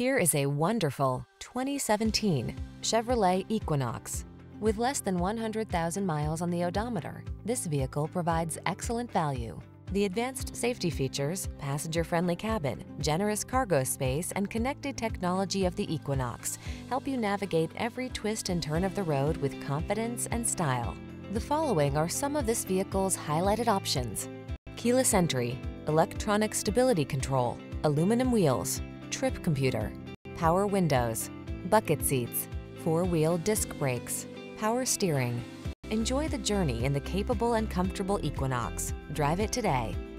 Here is a wonderful 2017 Chevrolet Equinox. With less than 100,000 miles on the odometer, this vehicle provides excellent value. The advanced safety features, passenger-friendly cabin, generous cargo space, and connected technology of the Equinox help you navigate every twist and turn of the road with confidence and style. The following are some of this vehicle's highlighted options: keyless entry, electronic stability control, aluminum wheels, trip computer, power windows, bucket seats, four-wheel disc brakes, power steering. Enjoy the journey in the capable and comfortable Equinox. Drive it today.